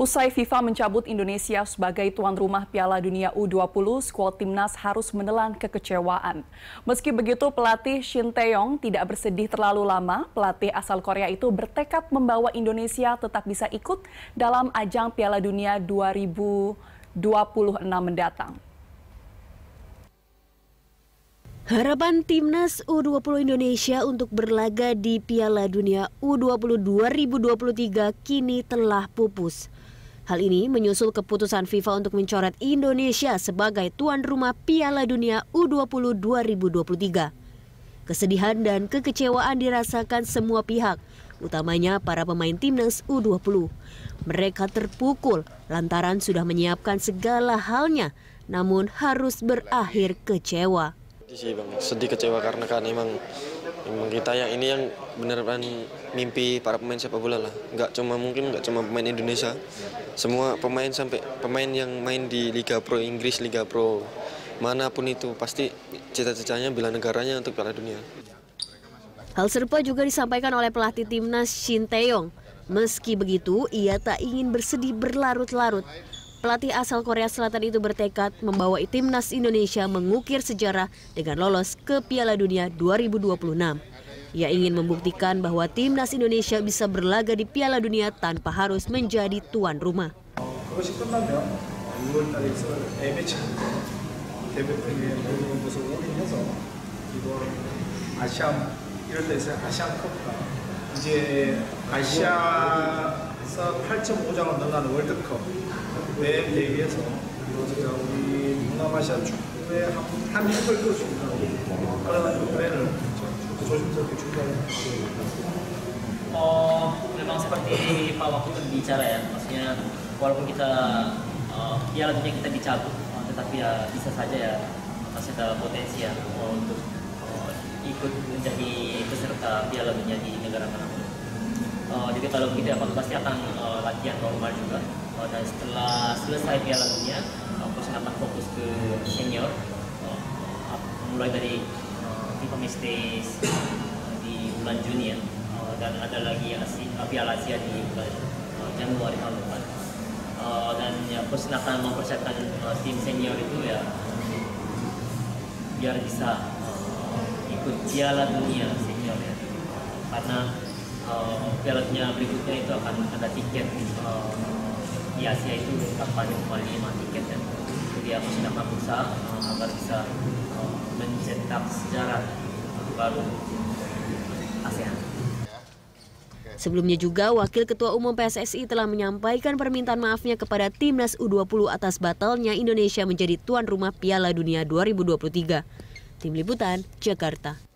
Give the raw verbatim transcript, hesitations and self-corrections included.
Usai FIFA mencabut Indonesia sebagai tuan rumah Piala Dunia U dua puluh, skuad timnas harus menelan kekecewaan. Meski begitu, pelatih Shin Tae-yong tidak bersedih terlalu lama. Pelatih asal Korea itu bertekad membawa Indonesia tetap bisa ikut dalam ajang Piala Dunia dua ribu dua puluh enam mendatang. Harapan timnas U dua puluh Indonesia untuk berlaga di Piala Dunia U dua puluh dua ribu dua puluh tiga kini telah pupus. Hal ini menyusul keputusan FIFA untuk mencoret Indonesia sebagai tuan rumah Piala Dunia U dua puluh dua ribu dua puluh tiga. Kesedihan dan kekecewaan dirasakan semua pihak, utamanya para pemain timnas U dua puluh. Mereka terpukul lantaran sudah menyiapkan segala halnya, namun harus berakhir kecewa. Sih bang, sedih kecewa karena kan emang, emang kita yang ini yang beneran mimpi para pemain sepak bola lah. Nggak cuma mungkin nggak cuma pemain Indonesia, semua pemain sampai pemain yang main di Liga Pro Inggris, Liga Pro manapun itu pasti cita-citanya bela negaranya untuk Piala Dunia. Hal serupa juga disampaikan oleh pelatih timnas Shin Tae-yong. Meski begitu, ia tak ingin bersedih berlarut-larut. Pelatih asal Korea Selatan itu bertekad membawa timnas Indonesia mengukir sejarah dengan lolos ke Piala Dunia dua ribu dua puluh enam. Ia ingin membuktikan bahwa timnas Indonesia bisa berlaga di Piala Dunia tanpa harus menjadi tuan rumah. Oh, memang seperti Pak waktu berbicara ya, maksudnya walaupun kita uh, ya tentunya kita dicabut, uh, tetapi ya bisa saja ya masih ada potensi ya untuk uh, ikut menjadi peserta Piala Dunia di negara manapun. Uh, jadi kalau tidak pasti akan uh, latihan normal juga. Uh, dan setelah selesai Piala Dunia, uh, coach akan fokus ke senior, uh, uh, mulai dari uh, FIFA Mistakes uh, di bulan Juni ya, uh, dan ada lagi uh, Piala Asia di bulan uh, Januari tahun depan. Uh, dan ya, coach akan mempersiapkan uh, tim senior itu ya biar bisa uh, ikut Piala Dunia senior ya, uh, karena Piala Dunia berikutnya itu akan ada tiket uh, di Asia itu kapan kembali lima tiket ya. Jadi aku sedang berusaha uh, agar bisa uh, mencetak sejarah baru ASEAN. Sebelumnya juga Wakil Ketua Umum P S S I telah menyampaikan permintaan maafnya kepada timnas U dua puluh atas batalnya Indonesia menjadi tuan rumah Piala Dunia dua ribu dua puluh tiga. Tim Liputan, Jakarta.